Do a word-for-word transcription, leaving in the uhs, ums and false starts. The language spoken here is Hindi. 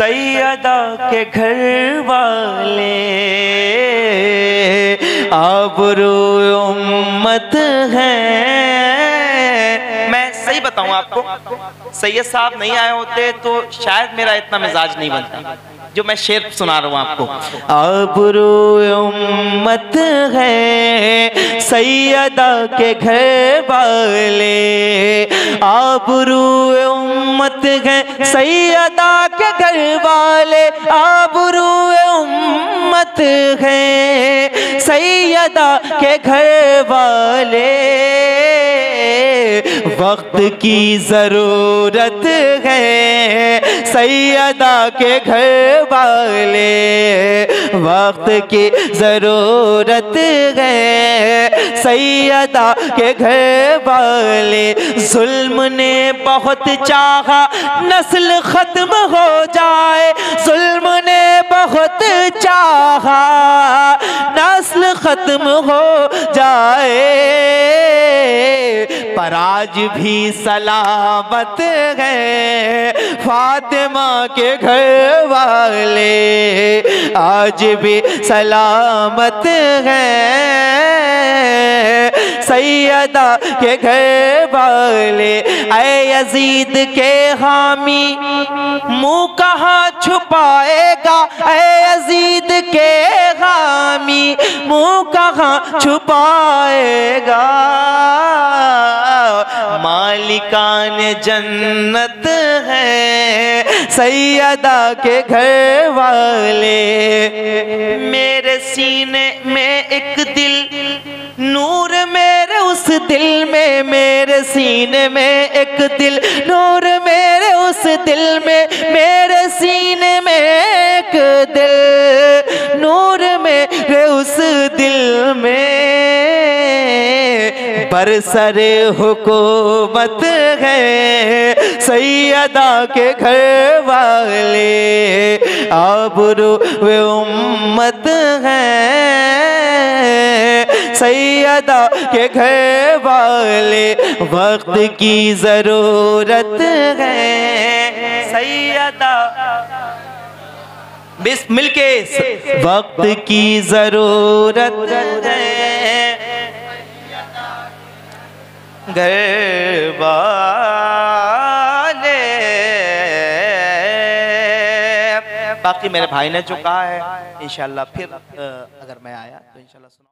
सैयदा के घर वाले आबरू उम्मत है। मैं सही बताऊं आपको, सैयद साहब नहीं आए होते तो शायद मेरा इतना मिजाज नहीं बनता जो मैं शेर सुना रहा हूँ आपको। आबरू उम्मत है सैयदा के घर वाले, आबरू उम्मत है सैयदा के घर वाले, आबरू उम्मत है सैयदा के घर वाले। वक्त की जरूरत है सैयदा के घर वाले, वक्त की जरूरत है सैयदा के घर वाले। जुल्म ने बहुत चाहा नस्ल खत्म हो जाए, जुल्म ने बहुत चाहा नस्ल खत्म हो जाए। पर आज भी सलामत है फातिमा के घर वाले, आज भी सलामत है सैयदा के घर वाले। ऐ यजीद के हामी मुँह कहाँ छुपाएगा, ऐ यजीद के हामी मुँह कहाँ छुपाएगा। मालिकान जन्नत है सैयदा के घर वाले। मेरे सीने में एक दिल नूर मेरे उस दिल में, मेरे सीने में एक दिल नूर मेरे उस दिल में, मेरे सीने में एक दिल नूर मेरे उस दिल में। बरसरे हुकूमत है सैयदा के घर वाले, आबरू व उम्मत है सैयदा के घर वाले। वक्त की जरूरत है सैयदा बिस मिलके, वक्त की जरूरत है घर वाले। बाकी मेरे भाई ने जो कहा है इंशाल्लाह फिर अगर मैं आया तो इंशाल्लाह।